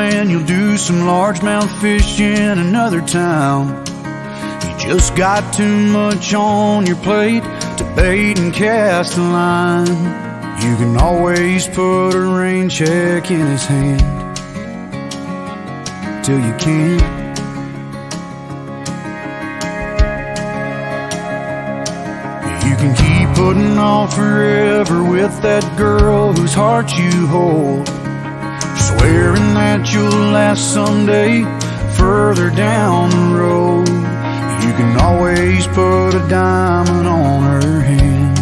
man, you'll do some largemouth fish in another town. You just got too much on your plate to bait and cast a line. You can always put a rain check in his hand till you can't. You can keep putting off forever with that girl whose heart you hold, swearing that you'll last someday further down the road. You can always put a diamond on her hand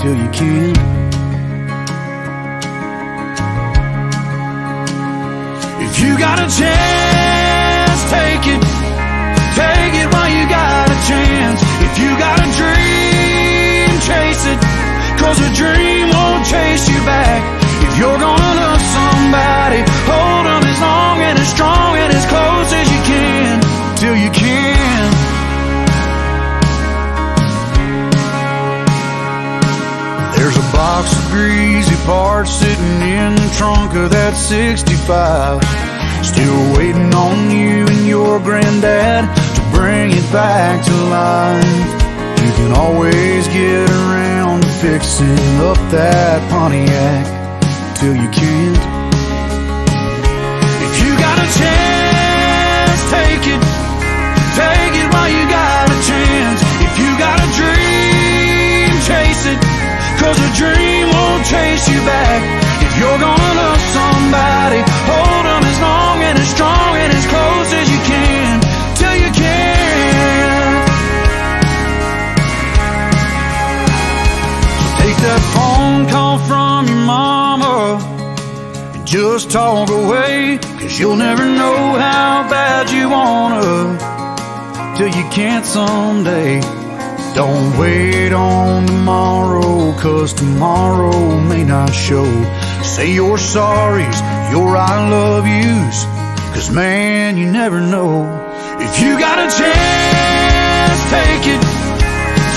till you can't. If you got a chance, take it. Take it while you got a chance. If you got a dream, chase it, 'cause a dream won't chase you back. If you're gonna love somebody, hold them as long and as strong and as close as you can, till you can. There's a box of greasy parts sitting in the trunk of that 65, still waiting on you and your granddad to bring it back to life. You can always get around to fixing up that Pontiac till you can't. If you got a chance, take it. Take it while you got a chance. If you got a dream, chase it, 'cause a dream won't chase you back. If you're gonna love somebody, hold them as long and as strong and as close as you can, till you can. So take that phone call from your mama and just talk away, 'cause you'll never know how bad you wanna till you can't someday. Don't wait on tomorrow, 'cause tomorrow may not show. Say your sorries, your I love yous, 'cause man, you never know. If you got a chance, take it.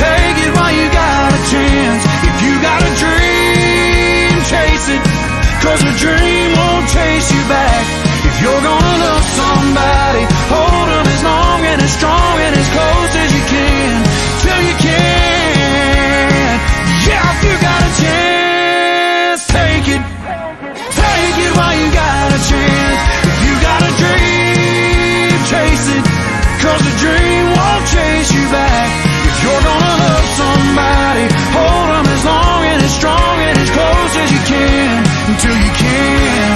Take it while you got a chance. If you got a dream, chase it, 'cause a dream won't chase you back. If you're gonna love somebody, hold them as long and as strong and as close as you can, till you can. Yeah, if you got a chance, take it. Take it while you got a chance. If you got a dream, chase it, 'cause a dream won't chase you back. If you're gonna love somebody, hold them as long and as strong and as close as you can, until you can.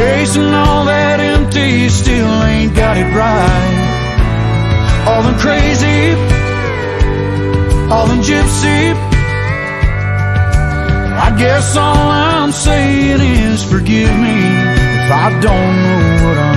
Chasing all that empty, still ain't got it right. All them crazy, all them gypsy. I guess all I'm saying is forgive me if I don't know what I'm